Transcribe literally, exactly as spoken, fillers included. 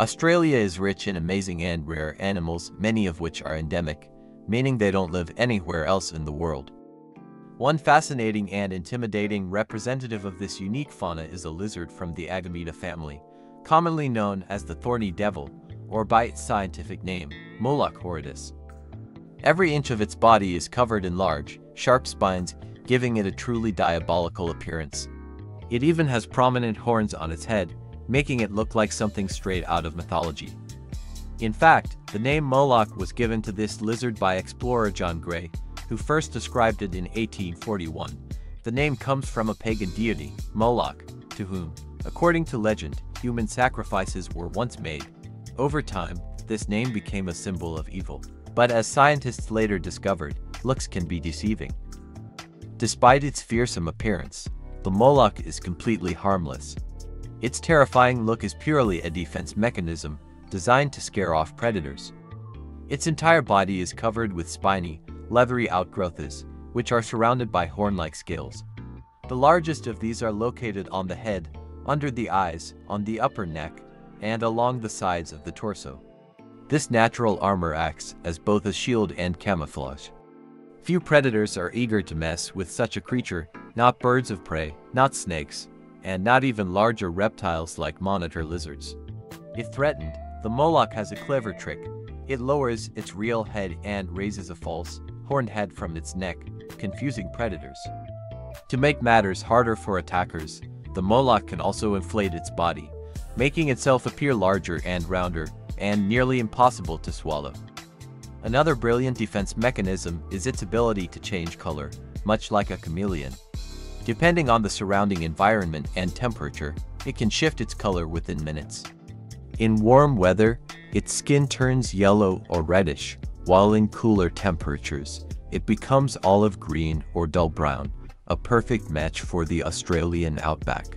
Australia is rich in amazing and rare animals, many of which are endemic, meaning they don't live anywhere else in the world. One fascinating and intimidating representative of this unique fauna is a lizard from the Agamidae family, commonly known as the Thorny Devil, or by its scientific name, Moloch horridus. Every inch of its body is covered in large, sharp spines, giving it a truly diabolical appearance. It even has prominent horns on its head, making it look like something straight out of mythology. In fact, the name Moloch was given to this lizard by explorer John Gray, who first described it in eighteen forty-one. The name comes from a pagan deity, Moloch, to whom, according to legend, human sacrifices were once made. Over time, this name became a symbol of evil. But as scientists later discovered, looks can be deceiving. Despite its fearsome appearance, the Moloch is completely harmless. Its terrifying look is purely a defense mechanism designed to scare off predators. Its entire body is covered with spiny, leathery outgrowths, which are surrounded by horn-like scales. The largest of these are located on the head, under the eyes, on the upper neck, and along the sides of the torso. This natural armor acts as both a shield and camouflage. Few predators are eager to mess with such a creature, not birds of prey, not snakes, and not even larger reptiles like monitor lizards. If threatened, the Moloch has a clever trick. It lowers its real head and raises a false, horned head from its neck, confusing predators. To make matters harder for attackers, the Moloch can also inflate its body, making itself appear larger and rounder, and nearly impossible to swallow. Another brilliant defense mechanism is its ability to change color, much like a chameleon. Depending on the surrounding environment and temperature, it can shift its color within minutes. In warm weather, its skin turns yellow or reddish, while in cooler temperatures, it becomes olive green or dull brown, a perfect match for the Australian outback.